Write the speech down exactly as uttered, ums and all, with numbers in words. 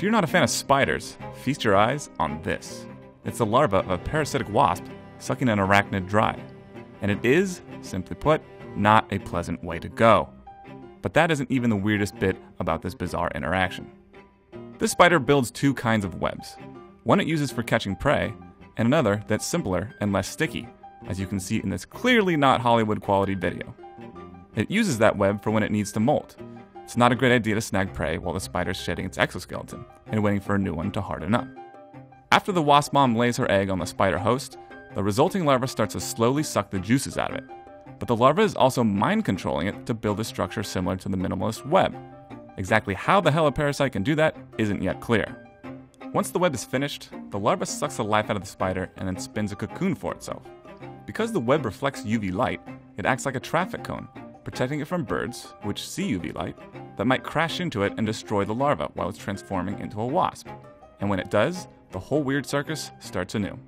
If you're not a fan of spiders, feast your eyes on this. It's the larva of a parasitic wasp sucking an arachnid dry. And it is, simply put, not a pleasant way to go. But that isn't even the weirdest bit about this bizarre interaction. This spider builds two kinds of webs. One it uses for catching prey, and another that's simpler and less sticky, as you can see in this clearly not Hollywood quality video. It uses that web for when it needs to molt. It's not a great idea to snag prey while the spider's shedding its exoskeleton and waiting for a new one to harden up. After the wasp mom lays her egg on the spider host, the resulting larva starts to slowly suck the juices out of it. But the larva is also mind-controlling it to build a structure similar to the minimalist web. Exactly how the hell a parasite can do that isn't yet clear. Once the web is finished, the larva sucks the life out of the spider and then spins a cocoon for itself. Because the web reflects U V light, it acts like a traffic cone, protecting it from birds, which see U V light, that might crash into it and destroy the larva while it's transforming into a wasp. And when it does, the whole weird circus starts anew.